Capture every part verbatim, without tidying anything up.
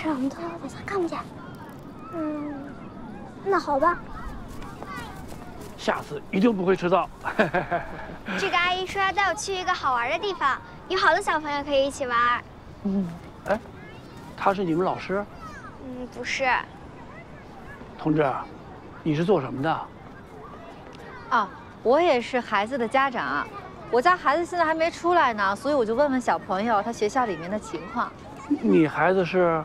事，我们偷偷的咱看不见。嗯，那好吧。下次一定不会迟到。这个阿姨说要带我去一个好玩的地方，有好多小朋友可以一起玩。嗯，哎，她是你们老师？嗯，不是。同志，你是做什么的？啊，我也是孩子的家长。 我家孩子现在还没出来呢，所以我就问问小朋友他学校里面的情况。你孩子是？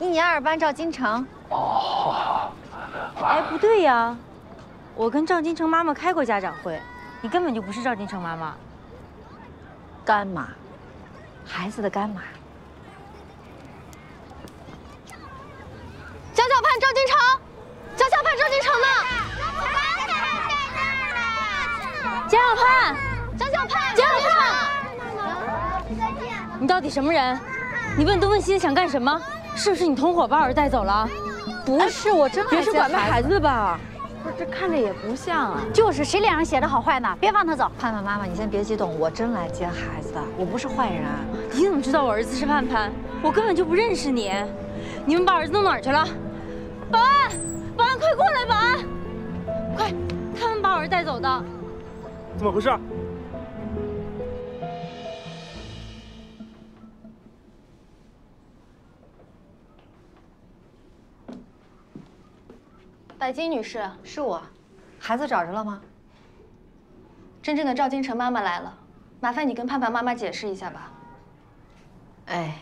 一年二班赵金城。哦。哎，不对呀，我跟赵金城妈妈开过家长会，你根本就不是赵金城妈妈。干妈，孩子的干妈。蒋小盼、赵金城，蒋小盼、赵金城呢？蒋小盼。 蒋小盼，蒋小盼，你到底什么人？你问东问西的想干什么？是不是你同伙把我带走了？不是，我真别是拐卖孩子的吧？不是，这看着也不像啊。就是谁脸上写的好坏呢？别放他走。盼盼妈妈，你先别激动，我真来接孩子的，我不是坏人。你怎么知道我儿子是盼盼？我根本就不认识你。你们把儿子弄哪儿去了？保安，保安，快过来！保安，快，他们把我儿子带走的。怎么回事？ 百金女士，是我。孩子找着了吗？真正的赵金城妈妈来了，麻烦你跟盼盼妈妈解释一下吧。哎，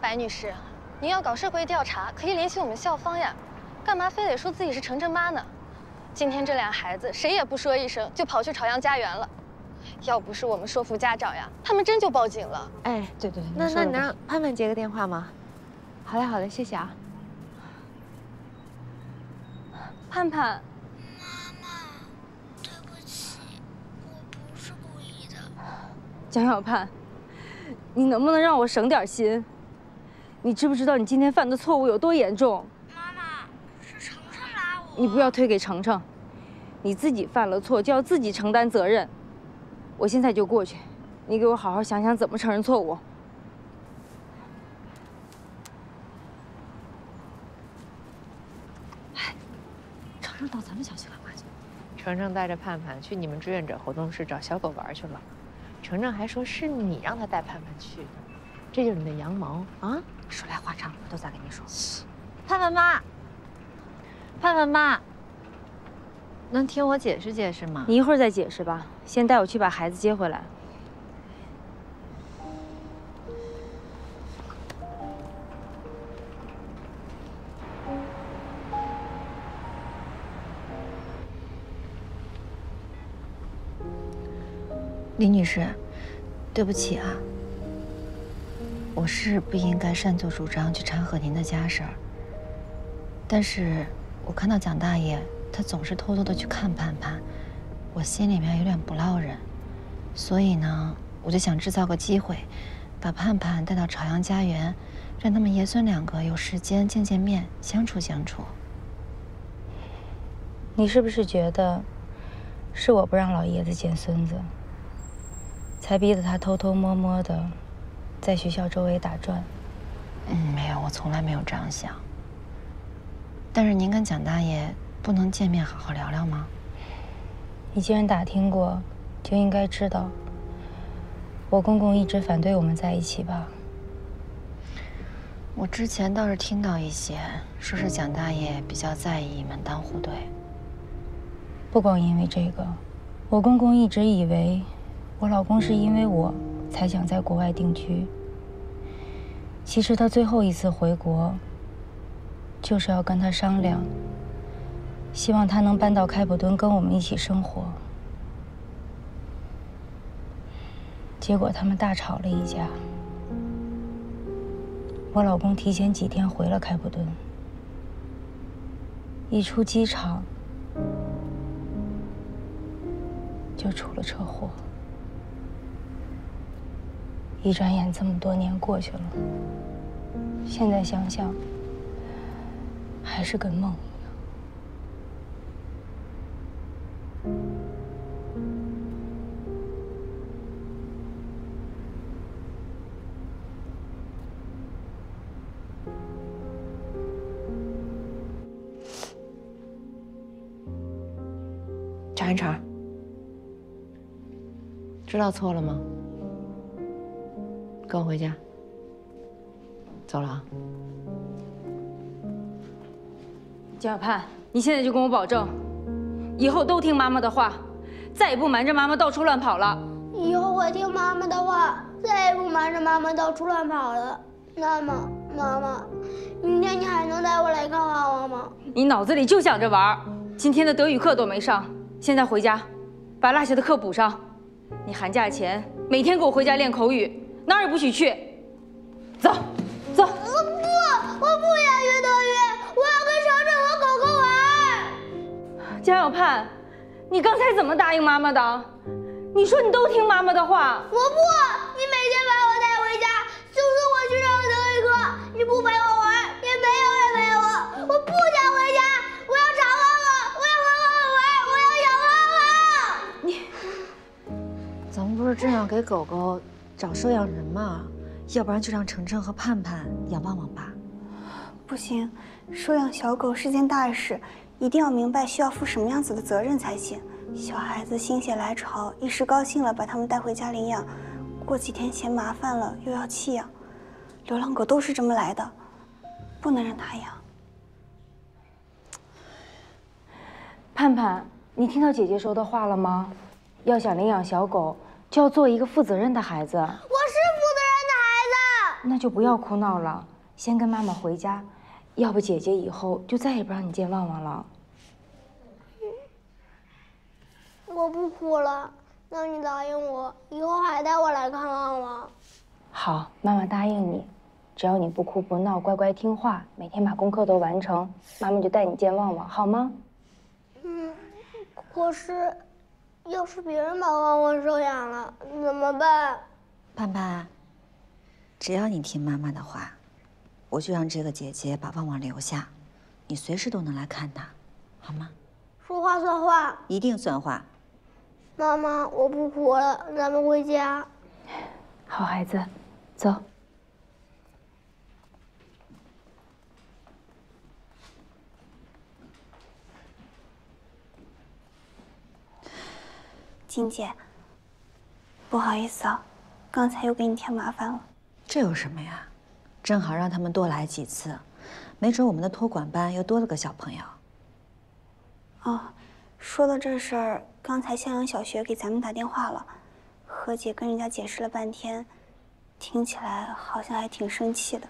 白女士，您要搞社会调查，可以联系我们校方呀，干嘛非得说自己是程程妈呢？今天这俩孩子谁也不说一声，就跑去朝阳家园了。 要不是我们说服家长呀，他们真就报警了。哎，对对，那那你让盼盼接个电话吗？好嘞好嘞，谢谢啊。盼盼，妈妈，对不起，我不是故意的。蒋小盼，你能不能让我省点心？你知不知道你今天犯的错误有多严重？妈妈，是程程拉我。你不要推给程程，你自己犯了错就要自己承担责任。 我现在就过去，你给我好好想想怎么承认错误。哎，程程到咱们小区干嘛去？程程带着盼盼去你们志愿者活动室找小狗玩去了。程程还说是你让他带盼盼去的，这就是你的羊毛啊！说来话长，我都在跟你说。盼盼妈，盼盼妈。 能听我解释解释吗？你一会儿再解释吧，先带我去把孩子接回来。李女士，对不起啊，我是不应该擅作主张去掺和您的家事儿，但是我看到蒋大爷。 他总是偷偷的去看盼盼，我心里面有点不落忍，所以呢，我就想制造个机会，把盼盼带到朝阳家园，让他们爷孙两个有时间见见面，相处相处。你是不是觉得，是我不让老爷子见孙子，才逼得他偷偷摸摸的，在学校周围打转？嗯，没有，我从来没有这样想。但是您跟蒋大爷。 不能见面好好聊聊吗？你既然打听过，就应该知道，我公公一直反对我们在一起吧。我之前倒是听到一些，说是蒋大爷比较在意门当户对。不光因为这个，我公公一直以为，我老公是因为我才想在国外定居。其实他最后一次回国，就是要跟他商量。 希望他能搬到开普敦跟我们一起生活。结果他们大吵了一架。我老公提前几天回了开普敦，一出机场就出了车祸。一转眼这么多年过去了，现在想想还是个梦。盘肠。知道错了吗？跟我回家。走了啊。江小盼，你现在就跟我保证，以后都听妈妈的话，再也不瞒着妈妈到处乱跑了。以后我听妈妈的话，再也不瞒着妈妈到处乱跑了。那么，妈妈，明天你还能带我来看娃娃吗？你脑子里就想着玩，今天的德语课都没上，现在回家，把落下的课补上。 你寒假前每天给我回家练口语，哪儿也不许去。走，走。我不，我不想学德语，我要跟长长和狗狗玩。江小盼，你刚才怎么答应妈妈的？你说你都听妈妈的话。我不，你每天把我带回家，就送我去上德语课，你不陪我玩，也没有人陪我，我不想回家。 咱们不是正要给狗狗找收养人吗？要不然就让程程和盼盼养旺旺吧。不行，收养小狗是件大事，一定要明白需要负什么样子的责任才行。小孩子心血来潮，一时高兴了把他们带回家领养，过几天嫌麻烦了又要弃养。流浪狗都是这么来的，不能让它养。盼盼，你听到姐姐说的话了吗？ 要想领养小狗，就要做一个负责任的孩子。我是负责任的孩子，那就不要哭闹了，先跟妈妈回家，要不姐姐以后就再也不让你见旺旺了。我不哭了，那你答应我，以后还带我来看旺旺。好，妈妈答应你，只要你不哭不闹，乖乖听话，每天把功课都完成，妈妈就带你见旺旺，好吗？嗯，可是。 要是别人把旺旺收养了怎么办？盼盼，只要你听妈妈的话，我就让这个姐姐把旺旺留下，你随时都能来看她，好吗？说话算话，一定算话。妈妈，我不哭了，咱们回家。好孩子，走。金姐，不好意思啊，刚才又给你添麻烦了。这有什么呀？正好让他们多来几次，没准我们的托管班又多了个小朋友。哦，说到这事儿，刚才向阳小学给咱们打电话了，何姐跟人家解释了半天，听起来好像还挺生气的。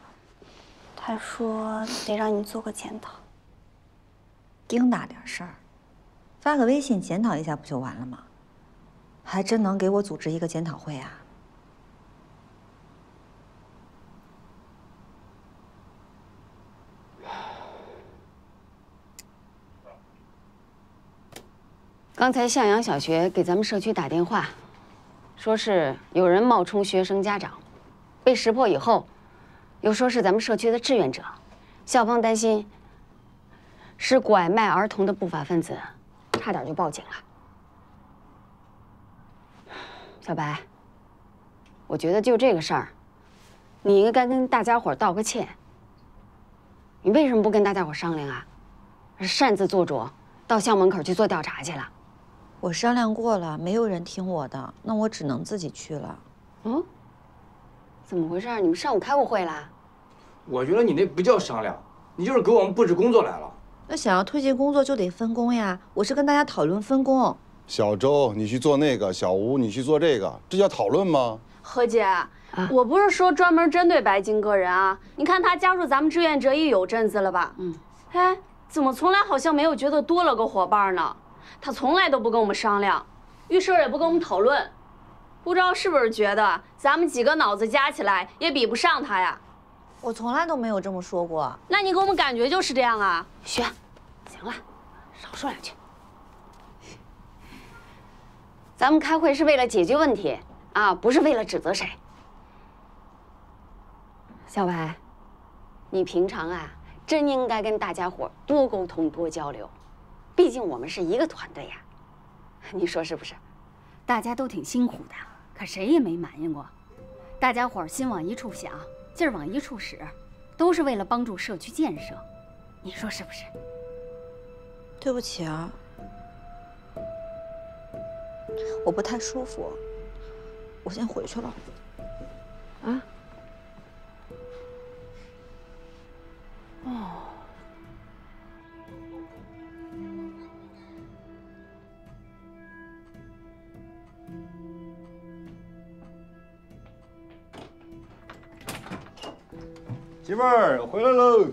她说得让你做个检讨。丁大点事儿，发个微信检讨一下不就完了吗？ 还真能给我组织一个检讨会啊！刚才向阳小学给咱们社区打电话，说是有人冒充学生家长，被识破以后，又说是咱们社区的志愿者，校方担心是拐卖儿童的不法分子，差点就报警了。 小白，我觉得就这个事儿，你应该跟大家伙道个歉。你为什么不跟大家伙商量啊？擅自做主，到校门口去做调查去了。我商量过了，没有人听我的，那我只能自己去了。嗯？怎么回事？你们上午开过会啦？我觉得你那不叫商量，你就是给我们布置工作来了。那想要推进工作就得分工呀，我是跟大家讨论分工。 小周，你去做那个；小吴，你去做这个，这叫讨论吗？何姐，啊、我不是说专门针对白金个人啊。你看他加入咱们志愿者也有阵子了吧？嗯，哎，怎么从来好像没有觉得多了个伙伴呢？他从来都不跟我们商量，遇事也不跟我们讨论，不知道是不是觉得咱们几个脑子加起来也比不上他呀？我从来都没有这么说过。那你给我们感觉就是这样啊？学，行了，少说两句。 咱们开会是为了解决问题啊，不是为了指责谁。小白，你平常啊，真应该跟大家伙多沟通、多交流，毕竟我们是一个团队呀、啊。你说是不是？大家都挺辛苦的，可谁也没埋怨过。大家伙心往一处想，劲儿往一处使，都是为了帮助社区建设。你说是不是？对不起啊。我不太舒服，我先回去了。啊？哦。 媳妇儿，我回来喽！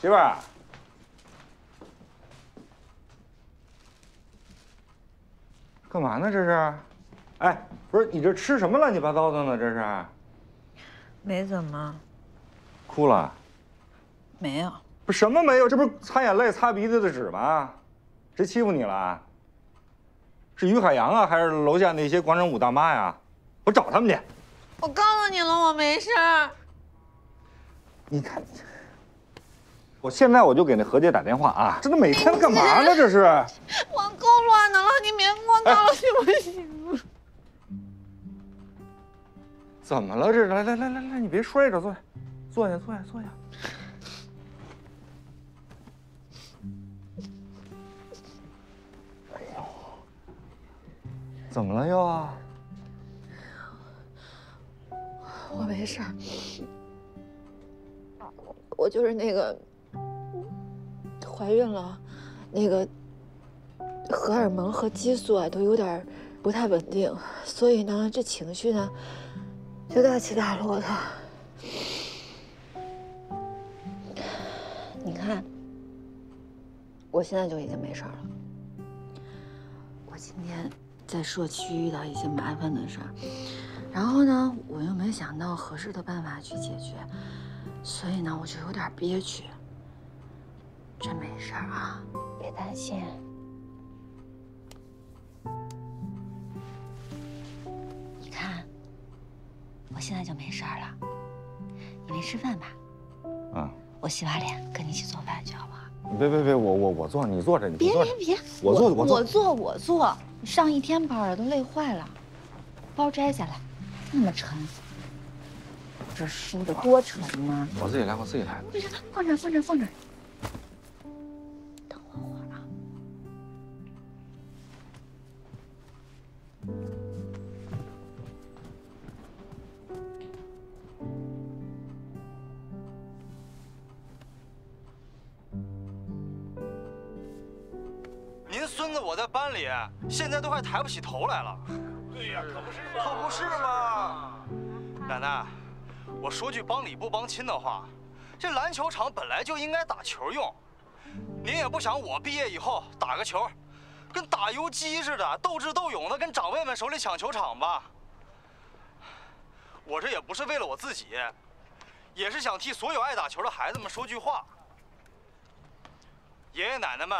媳妇儿，干嘛呢？这是？哎，不是你这吃什么乱七八糟的呢？这是？没怎么。哭了？没有。 不什么没有，这不是擦眼泪、擦鼻子的纸吗？谁欺负你了？是于海洋啊，还是楼下那些广场舞大妈呀？我找他们去。我告诉你了，我没事。你看，我现在我就给那何姐打电话啊！这都每天干嘛呢？这是。我够乱的了，你别给我闹了，行不行？怎么了？这来来来来来，你别摔着，坐下，坐下，坐下，坐下。 怎么了又啊？我没事儿，我就是那个怀孕了，那个荷尔蒙和激素啊都有点不太稳定，所以呢这情绪呢就大起大落的。你看，我现在就已经没事儿了。我今天。 在社区遇到一些麻烦的事儿，然后呢，我又没想到合适的办法去解决，所以呢，我就有点憋屈。真没事儿啊，别担心。你看，我现在就没事儿了。你没吃饭吧？啊。我洗把脸，跟你一起做饭去，好不好？别别别，我我我做，你坐着，你别别别，我坐我坐我坐我坐。 上一天班了，都累坏了。包摘下来，那么沉，这书得多沉呢！我自己来，我自己来。没事，放这，放这，放这。等我会儿啊。您孙子我在班里。 现在都快抬不起头来了。对呀，可不是嘛，可不是嘛。奶奶，我说句帮理不帮亲的话，这篮球场本来就应该打球用，您也不想我毕业以后打个球，跟打游击似的，斗智斗勇的跟长辈们手里抢球场吧。我这也不是为了我自己，也是想替所有爱打球的孩子们说句话。爷爷奶奶们。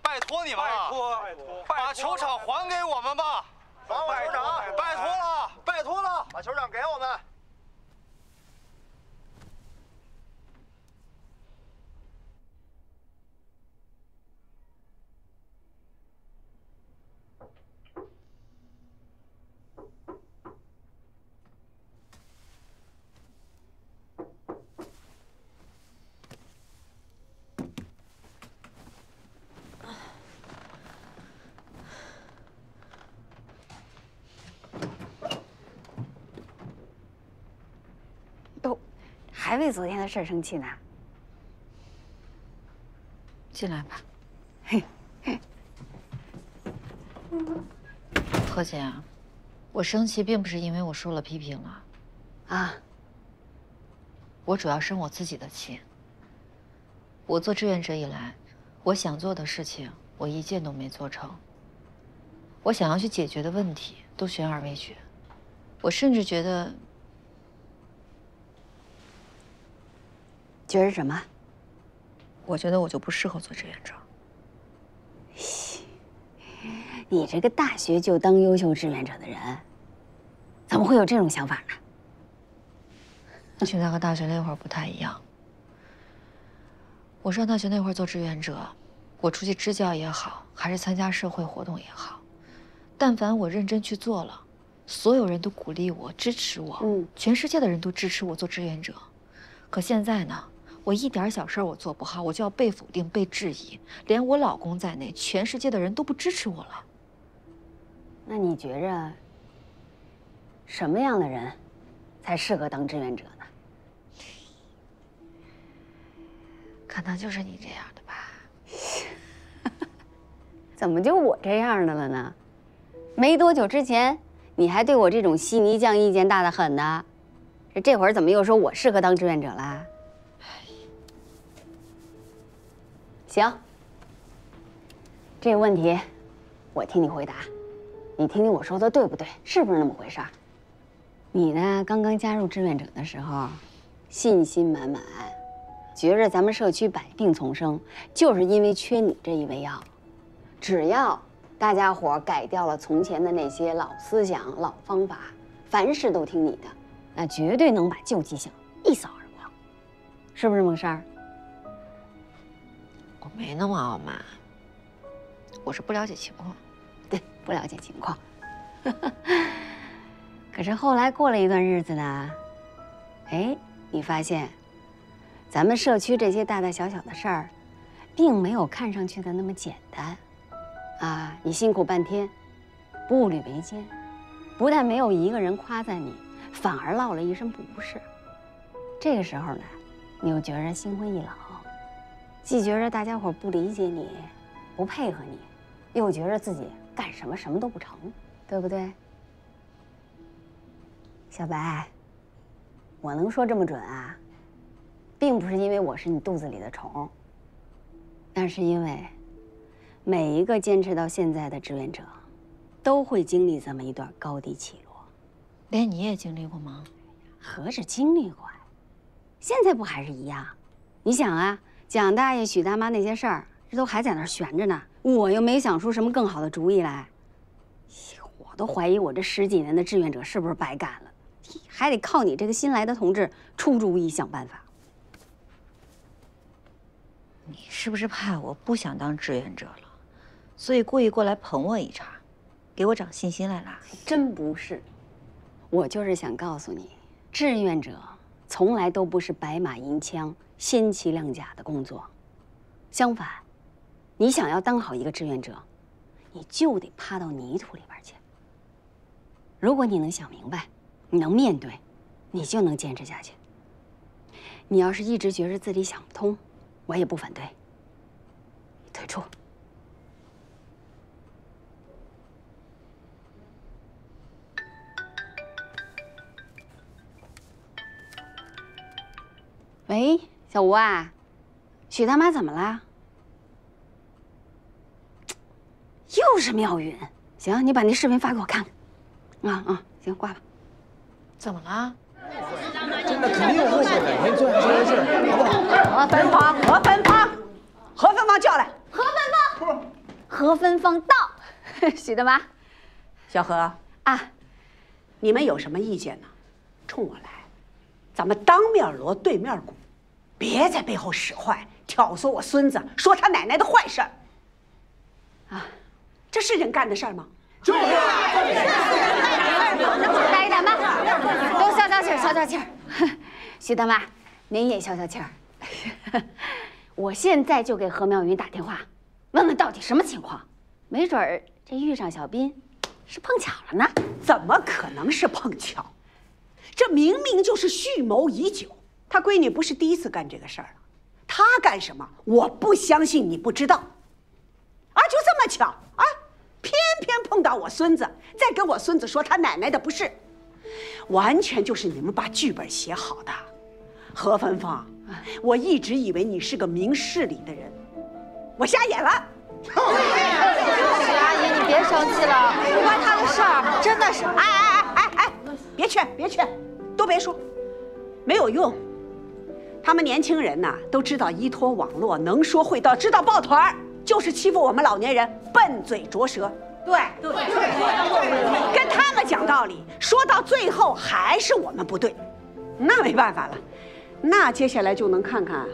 拜托你们了，拜托，把球场还给我们吧！还我球场！拜托了，拜托了，把球场给我们！还为昨天的事儿生气呢？进来吧。嘿，嘿。何姐，我生气并不是因为我受了批评了，啊。我主要生我自己的气。我做志愿者以来，我想做的事情我一件都没做成。我想要去解决的问题都悬而未决，我甚至觉得。 觉得什么？我觉得我就不适合做志愿者。你这个大学就当优秀志愿者的人，怎么会有这种想法呢？现在和大学那会儿不太一样。我上大学那会儿做志愿者，我出去支教也好，还是参加社会活动也好，但凡我认真去做了，所有人都鼓励我、支持我，嗯，全世界的人都支持我做志愿者。可现在呢，我一点小事我做不好，我就要被否定、被质疑，连我老公在内，全世界的人都不支持我了。那你觉着什么样的人才适合当志愿者呢？可能就是你这样的吧。怎么就我这样的了呢？没多久之前，你还对我这种稀泥匠意见大得很呢。 这会儿怎么又说我适合当志愿者啦？行，这个问题我替你回答，你听听我说的对不对，是不是那么回事儿？你呢，刚刚加入志愿者的时候，信心满满，觉着咱们社区百病丛生，就是因为缺你这一味药。只要大家伙改掉了从前的那些老思想、老方法，凡事都听你的。 那绝对能把旧迹象一扫而光，是不是，孟珊？我没那么傲慢，我是不了解情况。对，不了解情况。可是后来过了一段日子呢，哎，你发现，咱们社区这些大大小小的事儿，并没有看上去的那么简单，啊，你辛苦半天，步履维艰，不但没有一个人夸赞你。 反而落了一身不是，这个时候呢，你又觉着心灰意冷，既觉着大家伙不理解你，不配合你，又觉着自己干什么什么都不成，对不对？小白，我能说这么准啊，并不是因为我是你肚子里的虫，那是因为每一个坚持到现在的志愿者，都会经历这么一段高低起落。 连你也经历过吗？何止经历过呀，现在不还是一样？你想啊，蒋大爷、许大妈那些事儿，这都还在那儿悬着呢。我又没想出什么更好的主意来，我都怀疑我这十几年的志愿者是不是白干了，还得靠你这个新来的同志出主意、想办法。你是不是怕我不想当志愿者了，所以故意过来捧我一场，给我长信心来了？真不是。 我就是想告诉你，志愿者从来都不是白马银枪、鲜旗亮甲的工作。相反，你想要当好一个志愿者，你就得趴到泥土里边去。如果你能想明白，你能面对，你就能坚持下去。你要是一直觉着自己想不通，我也不反对。你退出。 喂，小吴啊，许大妈怎么了？又是妙云，行，你把那视频发给我看看。啊啊，行，挂了。怎么了？真的肯定有误会，改天做下这件事，好不好？何芬芳，何芬芳，何芬芳叫来。何芬芳，何芬芳到。许大妈，小何啊，你们有什么意见呢？冲我来。 咱们当面锣对面鼓，别在背后使坏，挑唆我孙子说他奶奶的坏事儿。啊，这是人干的事儿吗？就是人干的事儿。大爷大妈，都消消气儿，消消气儿。徐大妈，您也消消气儿。我现在就给何妙云打电话，问问到底什么情况。没准儿这遇上小斌，是碰巧了呢。怎么可能是碰巧？ 这明明就是蓄谋已久，他闺女不是第一次干这个事儿了。他干什么？我不相信你不知道。啊，就这么巧啊，偏偏碰到我孙子，再跟我孙子说他奶奶的不是，完全就是你们把剧本写好的。何芬芳，我一直以为你是个明事理的人，我瞎眼了。许阿姨，你别生气了，不关他的事儿，真的是。哎哎哎哎哎，别劝，别劝。 都别说，没有用。他们年轻人呐、啊，都知道依托网络，能说会道，知道抱团，就是欺负我们老年人笨嘴拙舌。对对对对，跟他们讲道理，说到最后还是我们不对，那没办法了。那接下来就能看看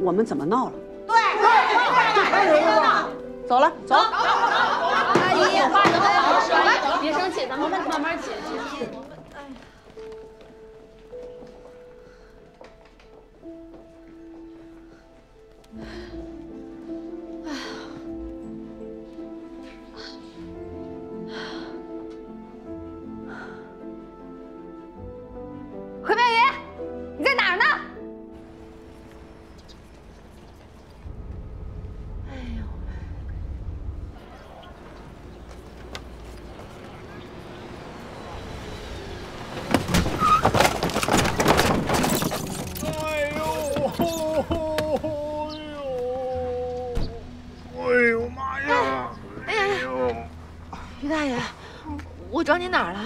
我们怎么闹了。对对对，走了走。阿姨，话怎么好好说，别生气。咱们慢慢解决。哎。哎呀。回白云，你在哪儿呢？哎呦！ 找你哪儿了？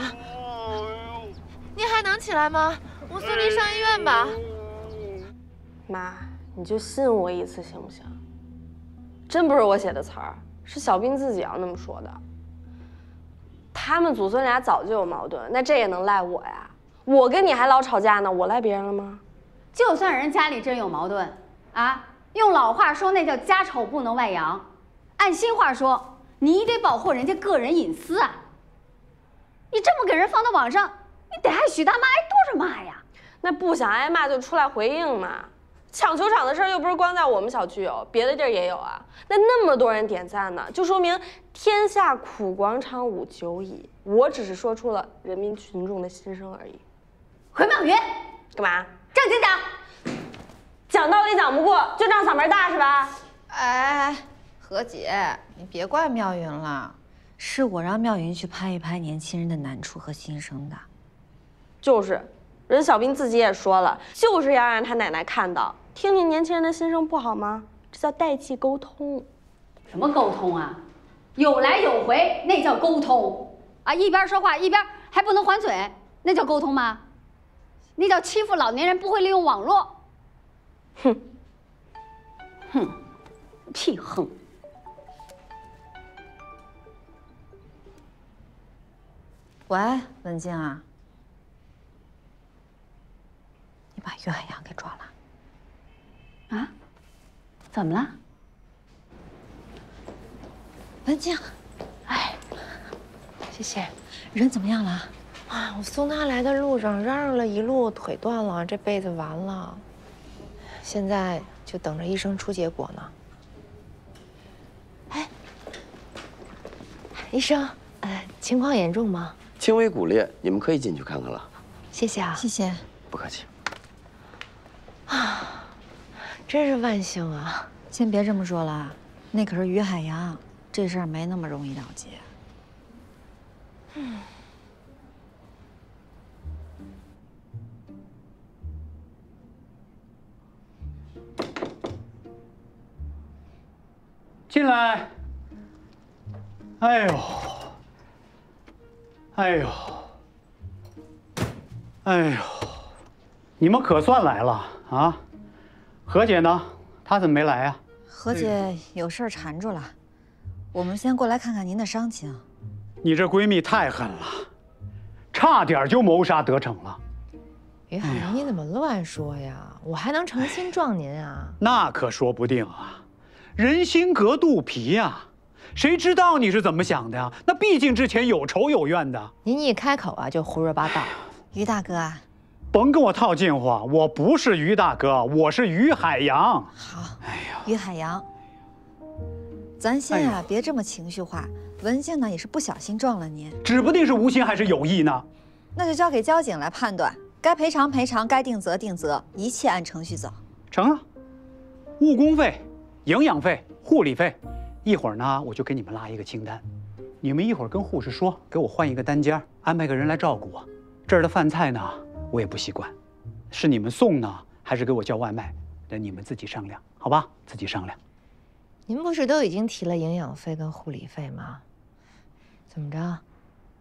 您还能起来吗？我送您上医院吧。妈，你就信我一次行不行？真不是我写的词儿，是小兵自己要那么说的。他们祖孙俩早就有矛盾，那这也能赖我呀？我跟你还老吵架呢，我赖别人了吗？就算人家里真有矛盾啊，用老话说那叫家丑不能外扬，按新话说，你得保护人家个人隐私啊。 你这么给人放到网上，你得害许大妈挨多少骂呀？那不想挨骂就出来回应嘛。抢球场的事儿又不是光在我们小区有，别的地儿也有啊。那那么多人点赞呢，就说明天下苦广场无久矣。我只是说出了人民群众的心声而已。回马云，干嘛？正经讲，讲道理讲不过，就仗嗓门大是吧？哎，何姐，你别怪妙云了。 是我让妙云去拍一拍年轻人的难处和心声的，就是，人小兵自己也说了，就是要让他奶奶看到，听听年轻人的心声不好吗？这叫代际沟通。什么沟通啊？有来有回那叫沟通啊！一边说话一边还不能还嘴，那叫沟通吗？那叫欺负老年人不会利用网络。哼，哼，屁哼。 喂，文静啊，你把岳海洋给抓了？啊？怎么了？文静，哎，谢谢。人怎么样了？啊，我送他来的路上嚷嚷了一路，腿断了，这辈子完了。现在就等着医生出结果呢。哎，医生，呃，情况严重吗？ 轻微骨裂，你们可以进去看看了。谢谢啊，谢谢，不客气。啊，真是万幸啊！先别这么说了，那可是于海洋，这事儿没那么容易了结。嗯。进来。哎呦。 哎呦，哎呦，你们可算来了啊！何姐呢？她怎么没来呀？何姐有事儿缠住了，我们先过来看看您的伤情。你这闺蜜太狠了，差点就谋杀得逞了。于海洋，你怎么乱说呀？我还能诚心撞您啊？那可说不定啊，人心隔肚皮呀。 谁知道你是怎么想的呀？那毕竟之前有仇有怨的。您一开口啊，就胡说八道。于大哥啊，甭跟我套近乎，我不是于大哥，我是于海洋。好，哎呀，于海洋，咱先啊，哎、别这么情绪化。文静呢，也是不小心撞了您，指不定是无心还是有意呢。那就交给交警来判断，该赔偿赔偿，该定责定责，一切按程序走。成啊，误工费、营养费、护理费。 一会儿呢，我就给你们拉一个清单，你们一会儿跟护士说，给我换一个单间，安排个人来照顾我。这儿的饭菜呢，我也不习惯，是你们送呢，还是给我叫外卖？那你们自己商量，好吧？自己商量。您不是都已经提了营养费跟护理费吗？怎么着，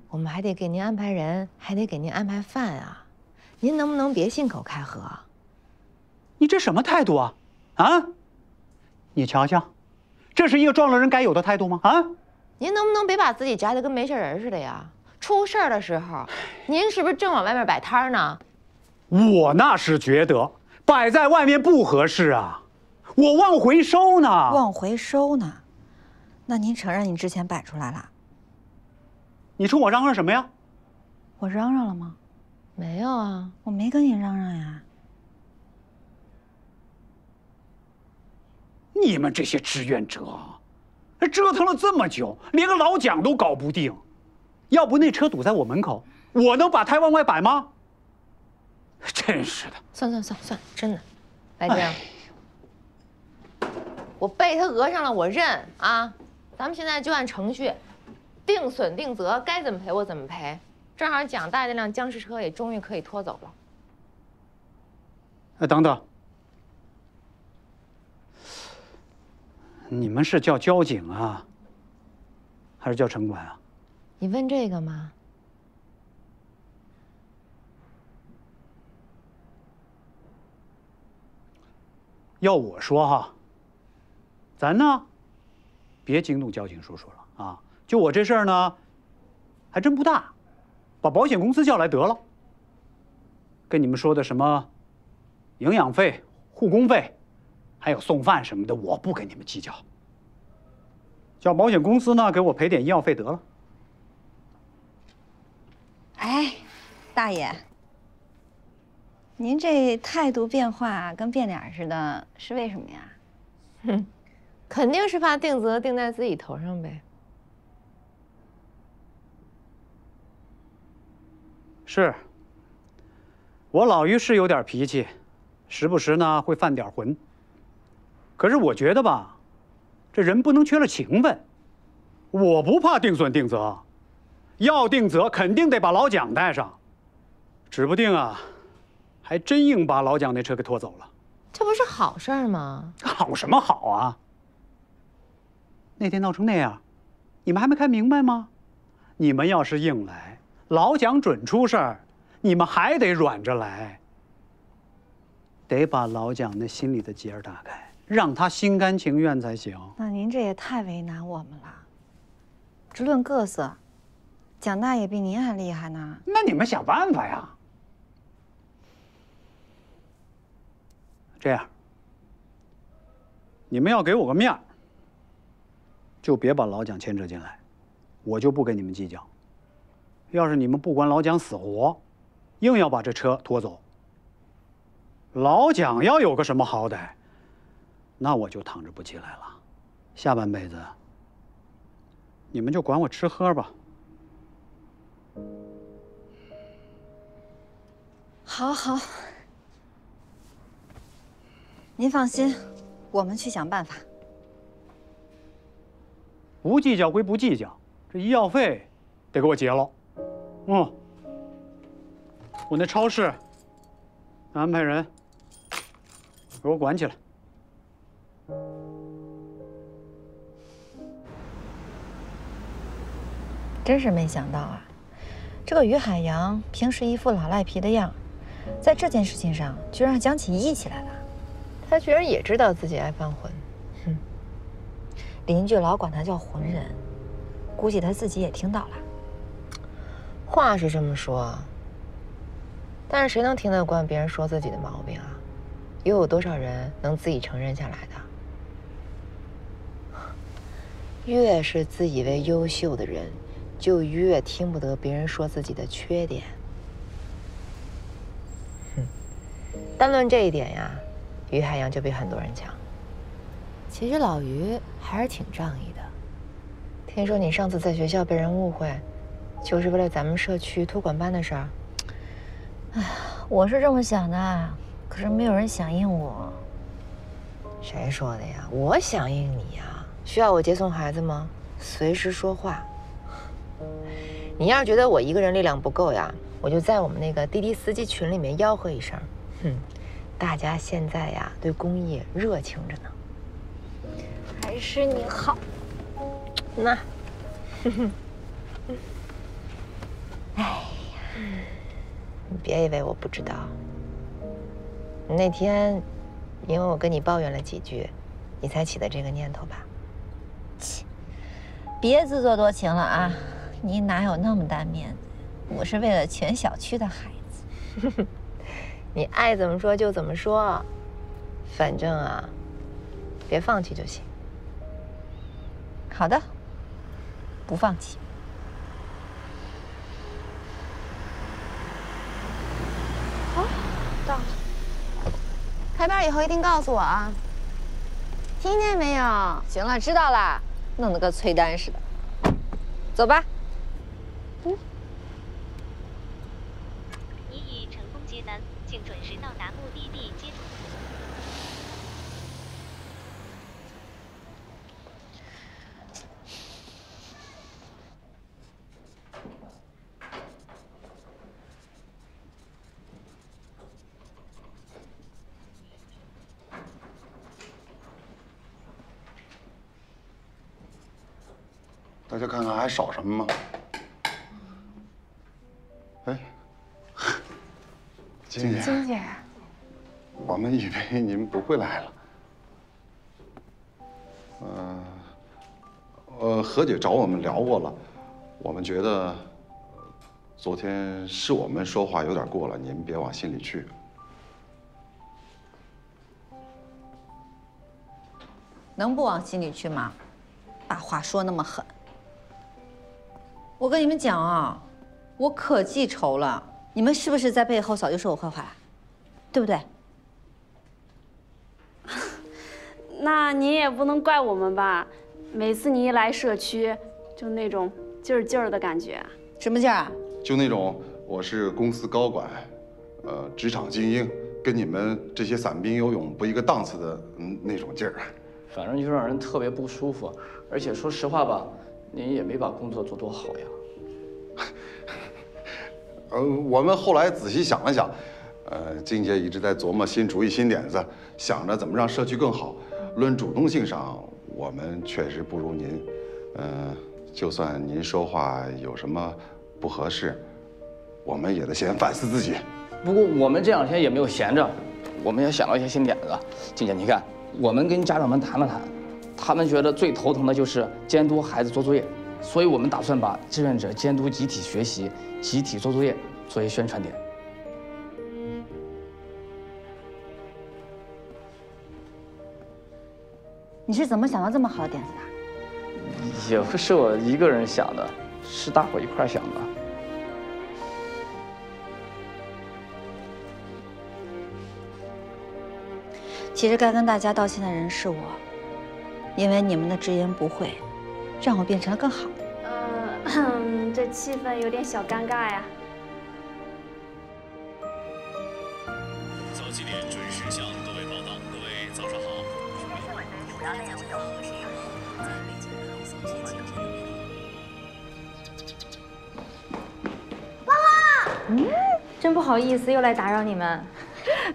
我们还得给您安排人，还得给您安排饭啊？您能不能别信口开河？你这什么态度啊？啊？你瞧瞧。 这是一个撞了人该有的态度吗？啊，您能不能别把自己夹得跟没事人似的呀？出事儿的时候，您是不是正往外面摆摊呢？我那是觉得摆在外面不合适啊，我往回收呢。往回收呢？那您承认你之前摆出来了？你冲我嚷嚷什么呀？我嚷嚷了吗？没有啊，我没跟你嚷嚷呀。你们这些志愿者，折腾了这么久，连个老蒋都搞不定。要不那车堵在我门口，我能把胎往外摆吗？真是的。算算算算，真的，白晶。 我被他讹上了，我认啊！咱们现在就按程序，定损定责，该怎么赔我怎么赔。正好蒋大爷那辆僵尸车也终于可以拖走了。哎，等等，你们是叫交警啊，还是叫城管啊？你问这个吗？要我说哈。 咱呢，别惊动交警叔叔了啊！就我这事儿呢，还真不大，把保险公司叫来得了。跟你们说的什么营养费、护工费，还有送饭什么的，我不跟你们计较。叫保险公司呢，给我赔点医药费得了。哎，大爷，您这态度变化跟变脸似的，是为什么呀？哼。 肯定是怕定责定在自己头上呗。是，我老于是有点脾气，时不时呢会犯点浑。可是我觉得吧，这人不能缺了情分。我不怕定损定责，要定责肯定得把老蒋带上，指不定啊，还真硬把老蒋那车给拖走了。这不是好事儿吗？好什么好啊！ 那天闹成那样，你们还没看明白吗？你们要是硬来，老蒋准出事儿，你们还得软着来，得把老蒋那心里的结儿打开，让他心甘情愿才行。那您这也太为难我们了。只论个色，蒋大爷比您还厉害呢。那你们想办法呀。这样，你们要给我个面儿。 就别把老蒋牵扯进来，我就不跟你们计较。要是你们不管老蒋死活，硬要把这车拖走，老蒋要有个什么好歹，那我就躺着不起来了。下半辈子，你们就管我吃喝吧。好好，您放心，我们去想办法。 不计较归不计较，这医药费得给我结了。嗯，我那超市安排人给我管起来。真是没想到啊，这个于海洋平时一副老赖皮的样，在这件事情上居然讲起义起来了。他居然也知道自己爱犯浑。 邻居老管他叫“浑人”，估计他自己也听到了。话是这么说，但是谁能听得惯别人说自己的毛病啊？又有多少人能自己承认下来的？越是自以为优秀的人，就越听不得别人说自己的缺点。哼，单论这一点呀，于海洋就比很多人强。 其实老于还是挺仗义的。听说你上次在学校被人误会，就是为了咱们社区托管班的事儿。哎，我是这么想的，可是没有人响应我。谁说的呀？我响应你呀！需要我接送孩子吗？随时说话。你要是觉得我一个人力量不够呀，我就在我们那个滴滴司机群里面吆喝一声。哼，大家现在呀对公益热情着呢。 还是你好，那，哎呀，你别以为我不知道。那天，因为我跟你抱怨了几句，你才起的这个念头吧？切，别自作多情了啊！你哪有那么大面子？我是为了全小区的孩子。你爱怎么说就怎么说，反正啊，别放弃就行。 好的，不放弃。排班以后一定告诉我啊。听见没有？行了，知道了。弄得跟催单似的。走吧。嗯。你已成功节能，请准时到达目的地接。大家看看还少什么吗？哎，金姐，金姐，我们以为您不会来了。呃，呃，何姐找我们聊过了，我们觉得昨天是我们说话有点过了，您别往心里去。 能不往心里去吗？把话说那么狠。我跟你们讲啊，我可记仇了。你们是不是在背后早就说我坏话，对不对？那你也不能怪我们吧？每次你一来社区，就那种劲儿劲儿的感觉。什么劲儿啊？就那种我是公司高管，呃，职场精英，跟你们这些散兵游泳不一个档次的，嗯，那种劲儿。 反正就让人特别不舒服，而且说实话吧，您也没把工作做多好呀。呃，我们后来仔细想了想，呃，金姐一直在琢磨新主意、新点子，想着怎么让社区更好。论主动性上，我们确实不如您。呃，就算您说话有什么不合适，我们也得先反思自己。不过我们这两天也没有闲着，我们也想到一些新点子。金姐，你看。 我们跟家长们谈了谈，他们觉得最头疼的就是监督孩子做作业，所以我们打算把志愿者监督集体学习、集体做作业作为宣传点。你是怎么想到这么好的点子的？也不是我一个人想的，是大伙一块想的。 其实该跟大家道歉的人是我，因为你们的直言不讳，让我变成了更好的。嗯，这气氛有点小尴尬呀。早七点准时向各位报道，各位早上好。妈妈，嗯，真不好意思，又来打扰你们。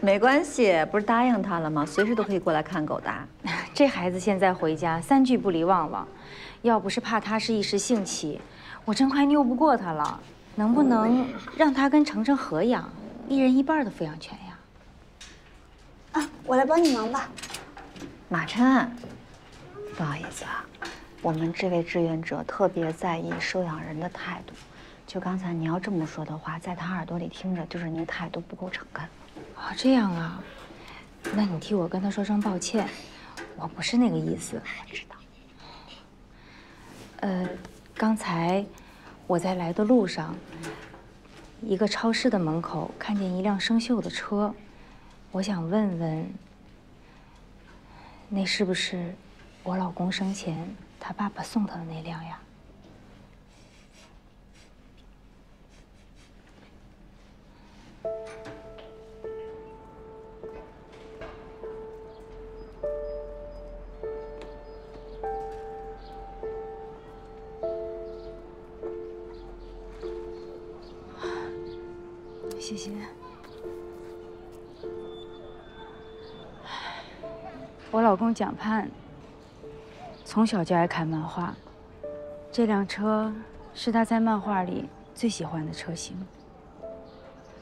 没关系，不是答应他了吗？随时都可以过来看狗的。这孩子现在回家三句不离旺旺，要不是怕他是一时兴起，我真快拗不过他了。能不能让他跟程程合养，一人一半的抚养权呀？啊，我来帮你忙吧。马琛，不好意思啊，我们这位志愿者特别在意收养人的态度。就刚才你要这么说的话，在他耳朵里听着，就是你的态度不够诚恳。 哦，这样啊，那你替我跟他说声抱歉，我不是那个意思。我知道。呃，刚才我在来的路上，一个超市的门口看见一辆生锈的车，我想问问，那是不是我老公生前他爸爸送他的那辆呀？ 谢谢。我老公蒋盼从小就爱看漫画，这辆车是他在漫画里最喜欢的车型。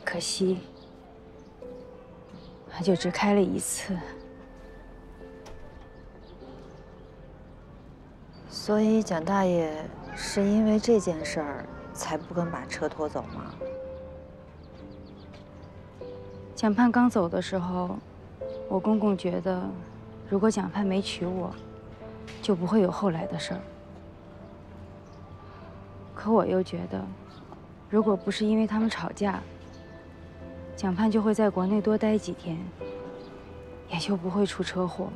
可惜，他就只开了一次。所以蒋大爷是因为这件事儿才不肯把车拖走吗？ 蒋盼刚走的时候，我公公觉得，如果蒋盼没娶我，就不会有后来的事儿。可我又觉得，如果不是因为他们吵架，蒋盼就会在国内多待几天，也就不会出车祸。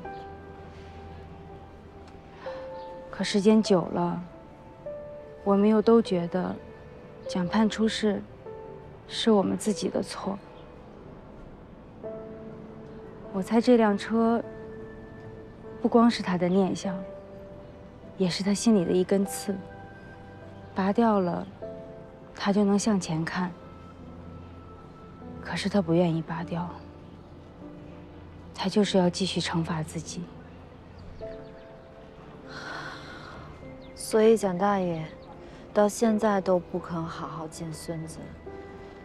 可时间久了，我们又都觉得蒋盼出事是我们自己的错。我猜这辆车不光是他的念想，也是他心里的一根刺，拔掉了，他就能向前看。可是他不愿意拔掉，他就是要继续惩罚自己。所以蒋大爷到现在都不肯好好见孙子，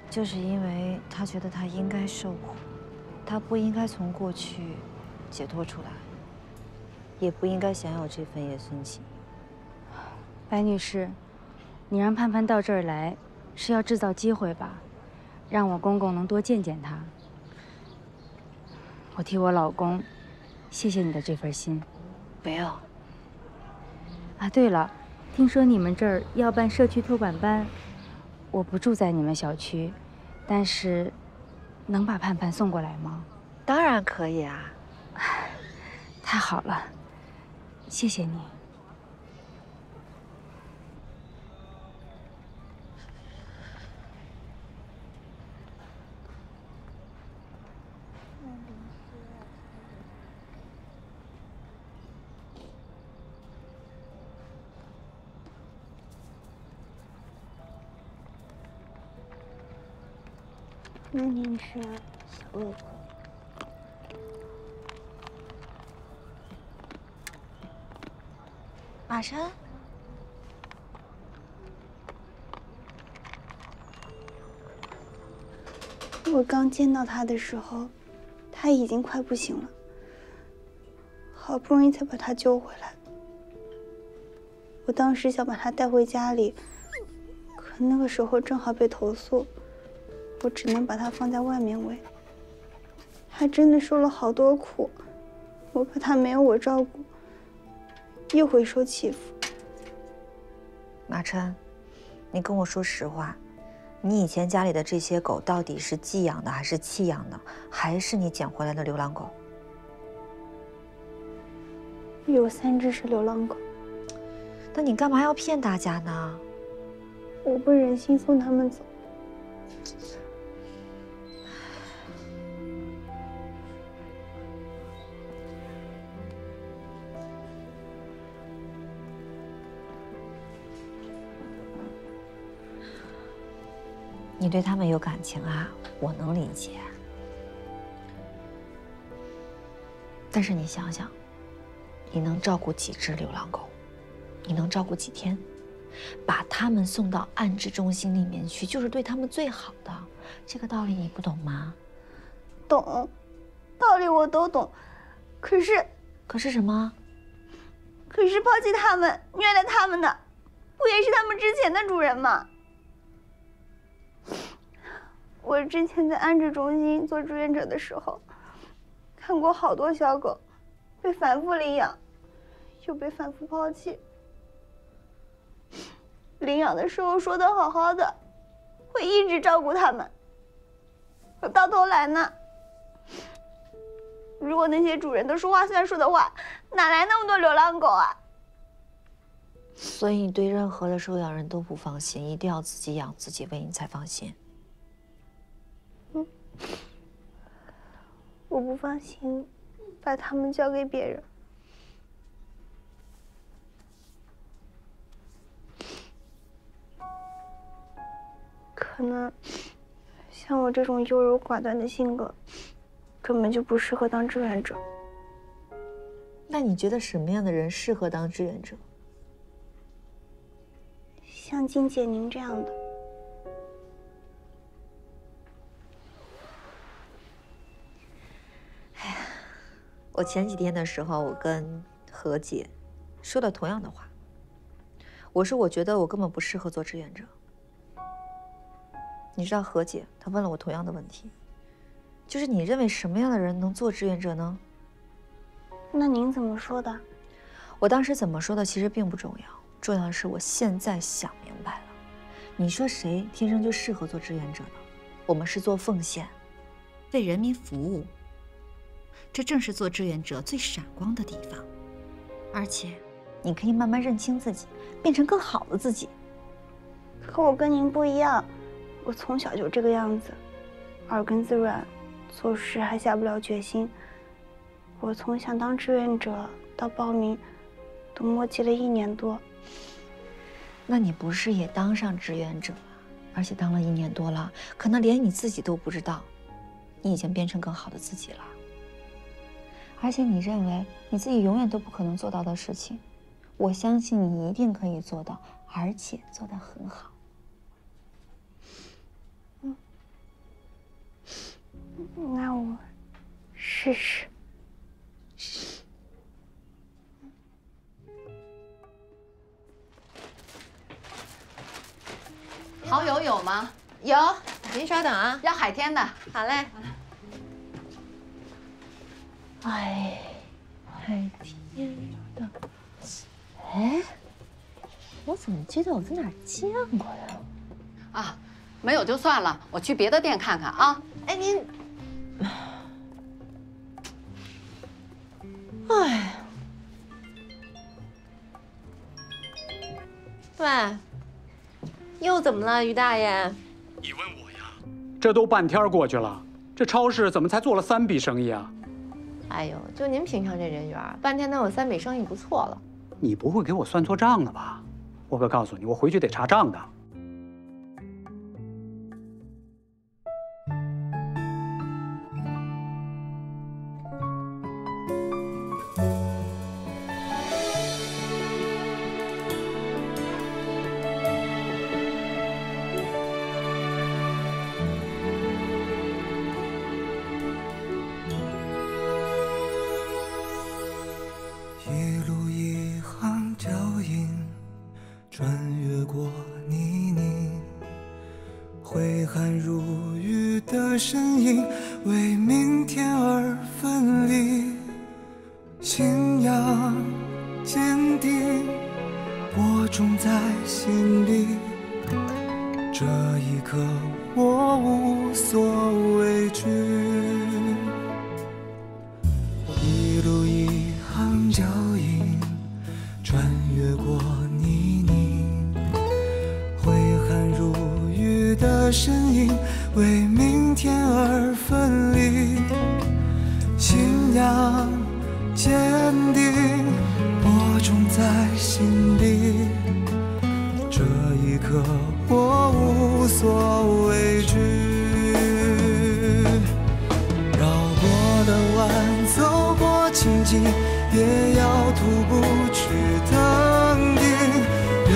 就是因为他觉得他应该受苦，他不应该从过去解脱出来，也不应该享有这份爷孙情。白女士，你让盼盼到这儿来，是要制造机会吧？ 让我公公能多见见他。我替我老公，谢谢你的这份心。不要。啊，对了，听说你们这儿要办社区托管班，我不住在你们小区，但是，能把盼盼送过来吗？当然可以啊。太好了，谢谢你。 那您吃小胃口。马山，我刚见到他的时候，他已经快不行了，好不容易才把他救回来。我当时想把他带回家里，可那个时候正好被投诉。 我只能把它放在外面喂，还真的受了好多苦。我怕它没有我照顾，又会受欺负。马琛，你跟我说实话，你以前家里的这些狗到底是寄养的还是弃养的，还是你捡回来的流浪狗？有三只是流浪狗。那你干嘛要骗大家呢？我不忍心送他们走。 你对他们有感情啊，我能理解。但是你想想，你能照顾几只流浪狗？你能照顾几天？把他们送到安置中心里面去，就是对他们最好的。这个道理你不懂吗？懂，道理我都懂。可是，可是什么？可是抛弃他们、虐待他们的，不也是他们之前的主人吗？ 我之前在安置中心做志愿者的时候，看过好多小狗被反复领养，又被反复抛弃。领养的时候说的好好的，会一直照顾它们，可到头来呢，如果那些主人都说话算数的话，哪来那么多流浪狗啊？所以你对任何的收养人都不放心，一定要自己养自己喂你才放心。 我不放心把他们交给别人。可能像我这种优柔寡断的性格，根本就不适合当志愿者。那你觉得什么样的人适合当志愿者？像静姐您这样的。 我前几天的时候，我跟何姐说了同样的话。我说我觉得我根本不适合做志愿者。你知道何姐她问了我同样的问题，就是你认为什么样的人能做志愿者呢？那您怎么说的？我当时怎么说的其实并不重要，重要的是我现在想明白了。你说谁天生就适合做志愿者呢？我们是做奉献，为人民服务。这正是做志愿者最闪光的地方。而且，你可以慢慢认清自己，变成更好的自己。可我跟您不一样，我从小就这个样子，耳根子软，做事还下不了决心。我从想当志愿者到报名，都磨叽了一年多。那你不是也当上志愿者了？而且当了一年多了，可能连你自己都不知道，你已经变成更好的自己了。而且你认为你自己永远都不可能做到的事情，我相信你一定可以做到，而且做得很好。嗯，那我试试。 蚝油有吗？有，您稍等啊，要海天的。好嘞。哎，海天的。哎，我怎么觉得我在哪儿见过呀？啊，没有就算了，我去别的店看看啊。哎，您。 哎，喂，又怎么了，于大爷？你问我呀？这都半天过去了，这超市怎么才做了三笔生意啊？哎呦，就您平常这人缘，半天能有三笔生意不错了。你不会给我算错账了吧？我可告诉你，我回去得查账的。 也要徒步去登顶，远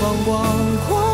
方广阔。